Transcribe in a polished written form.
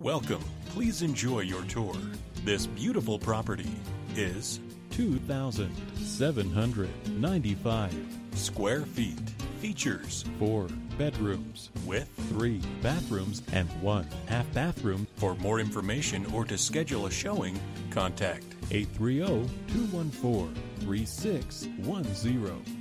Welcome. Please enjoy your tour. This beautiful property is 2,795 square feet. Features 4 bedrooms with 3 bathrooms and 1 half bathroom. For more information or to schedule a showing, contact 830-214-3610.